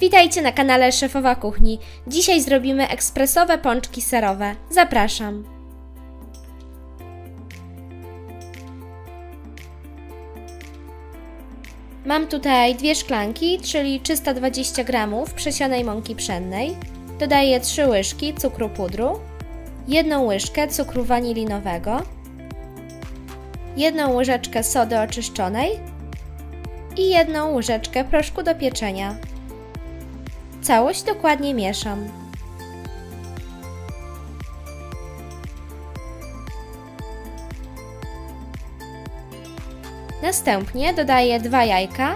Witajcie na kanale Szefowa Kuchni. Dzisiaj zrobimy ekspresowe pączki serowe. Zapraszam! Mam tutaj 2 szklanki, czyli 320 g przesionej mąki pszennej. Dodaję 3 łyżki cukru pudru, 1 łyżkę cukru wanilinowego, 1 łyżeczkę sody oczyszczonej i 1 łyżeczkę proszku do pieczenia. Całość dokładnie mieszam. Następnie dodaję 2 jajka,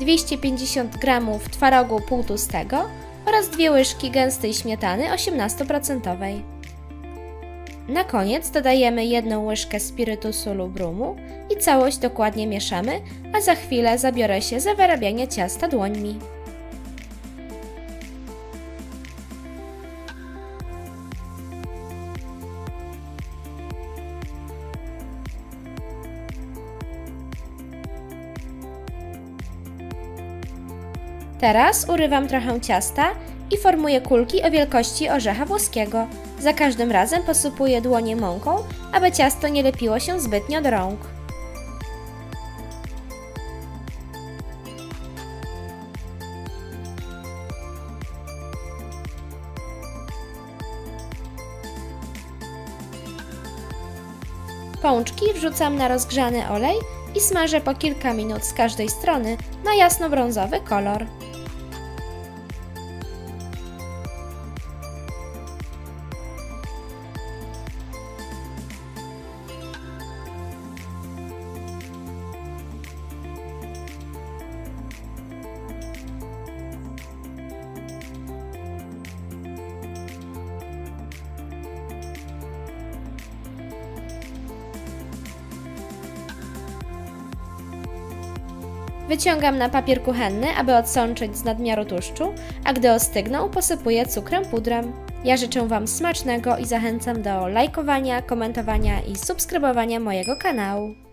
250 g twarogu półtłustego oraz 2 łyżki gęstej śmietany 18%. Na koniec dodajemy 1 łyżkę spirytusu lub rumu i całość dokładnie mieszamy, a za chwilę zabiorę się za wyrabianie ciasta dłońmi. Teraz urywam trochę ciasta i formuję kulki o wielkości orzecha włoskiego. Za każdym razem posypuję dłonie mąką, aby ciasto nie lepiło się zbytnio do rąk. Pączki wrzucam na rozgrzany olej i smażę po kilka minut z każdej strony na jasnobrązowy kolor. Wyciągam na papier kuchenny, aby odsączyć z nadmiaru tłuszczu, a gdy ostygną, posypuję cukrem pudrem. Ja życzę Wam smacznego i zachęcam do lajkowania, komentowania i subskrybowania mojego kanału.